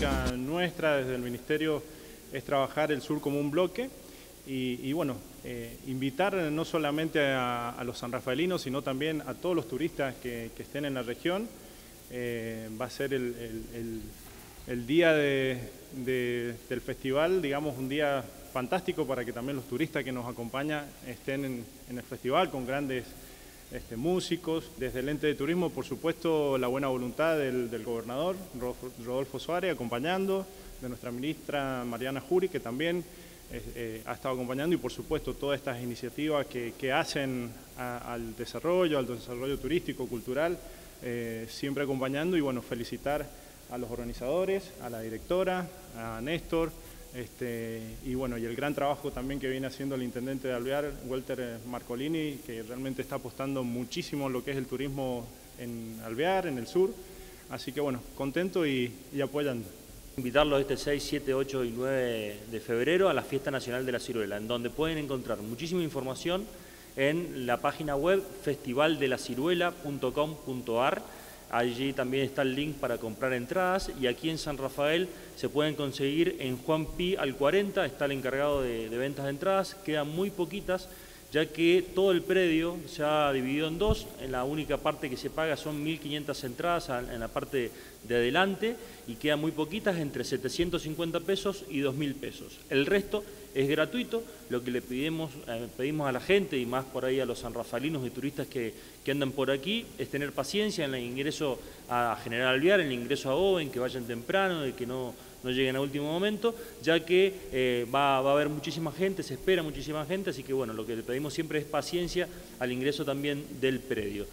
política nuestra desde el Ministerio es trabajar el sur como un bloque y bueno, invitar no solamente a los sanrafaelinos, sino también a todos los turistas que estén en la región. Va a ser el día del festival, digamos, un día fantástico para que también los turistas que nos acompañan estén en el festival con grandes músicos. Desde el ente de turismo, por supuesto, la buena voluntad del gobernador Rodolfo Suárez, acompañando, de nuestra ministra Mariana Jury, que también ha estado acompañando, y por supuesto todas estas iniciativas que hacen al desarrollo turístico, cultural, siempre acompañando. Y bueno, felicitar a los organizadores, a la directora, a Néstor, y bueno, y el gran trabajo también que viene haciendo el intendente de Alvear, Walter Marcolini, que realmente está apostando muchísimo en lo que es el turismo en Alvear, en el sur. Así que bueno, contento y apoyando. Invitarlos este 6, 7, 8 y 9 de febrero a la Fiesta Nacional de la Ciruela, en donde pueden encontrar muchísima información en la página web festivaldelaciruela.com.ar. Allí también está el link para comprar entradas, y aquí en San Rafael se pueden conseguir en Juan Pi al 40, está el encargado de ventas de entradas. Quedan muy poquitas, ya que todo el predio se ha dividido en dos. En la única parte que se paga son 1.500 entradas en la parte de adelante, y quedan muy poquitas, entre 750 pesos y 2.000 pesos. El resto es gratuito. Lo que le pedimos a la gente, y más por ahí a los sanrafaelinos y turistas que andan por aquí, es tener paciencia en el ingreso a General Alvear, en el ingreso a Oven, que vayan temprano, de que no lleguen a último momento, ya que va a haber muchísima gente, se espera muchísima gente, así que bueno, lo que le pedimos siempre es paciencia al ingreso también del predio.